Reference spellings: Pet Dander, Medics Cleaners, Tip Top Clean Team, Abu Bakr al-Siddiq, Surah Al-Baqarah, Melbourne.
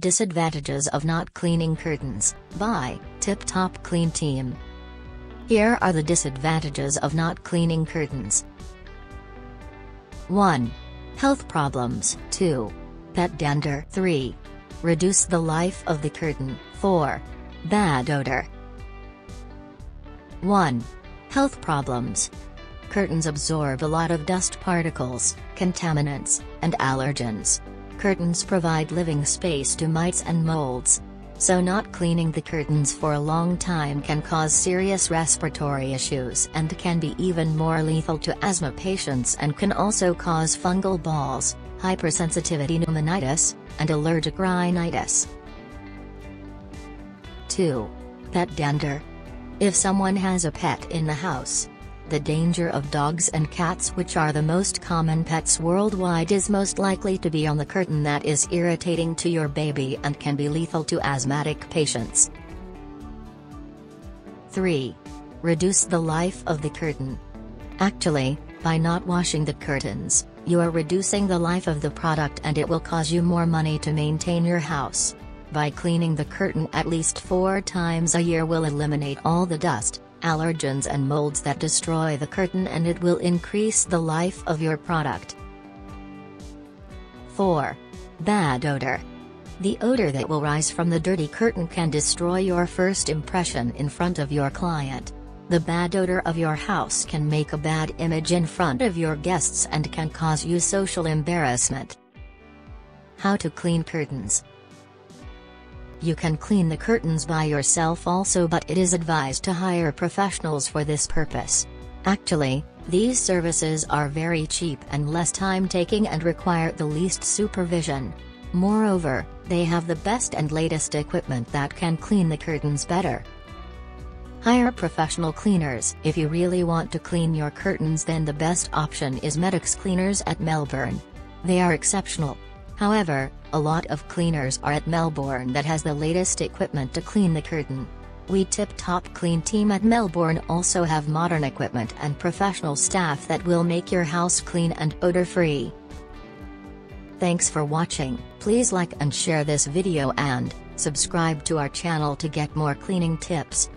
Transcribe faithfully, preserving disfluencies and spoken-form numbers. Disadvantages of Not Cleaning Curtains, by Tip Top Clean Team. Here are the disadvantages of not cleaning curtains. one. Health problems. two. Pet dander. three. Reduce the life of the curtain. four. Bad odor. one. Health problems. Curtains absorb a lot of dust particles, contaminants, and allergens. Curtains provide living space to mites and molds. So not cleaning the curtains for a long time can cause serious respiratory issues and can be even more lethal to asthma patients, and can also cause fungal balls, hypersensitivity pneumonitis, and allergic rhinitis. two. Pet dander. If someone has a pet in the house, the danger of dogs and cats, which are the most common pets worldwide, is most likely to be on the curtain that is irritating to your baby and can be lethal to asthmatic patients. three. Reduce the life of the curtain. Actually, by not washing the curtains, you are reducing the life of the product, and it will cause you more money to maintain your house. By cleaning the curtain at least four times a year will eliminate all the dust, allergens and molds that destroy the curtain, and it will increase the life of your product. four. Bad odor. The odor that will rise from the dirty curtain can destroy your first impression in front of your client. The bad odor of your house can make a bad image in front of your guests and can cause you social embarrassment. How to clean curtains. You can clean the curtains by yourself also, but it is advised to hire professionals for this purpose. Actually, these services are very cheap and less time-taking and require the least supervision. Moreover, they have the best and latest equipment that can clean the curtains better. Hire professional cleaners. If you really want to clean your curtains, then the best option is Medics Cleaners at Melbourne. They are exceptional. However, a lot of cleaners are at Melbourne that has the latest equipment to clean the curtain. We Tip Top Clean Team at Melbourne also have modern equipment and professional staff that will make your house clean and odor-free. Thanks for watching. Please like and share this video and subscribe to our channel to get more cleaning tips.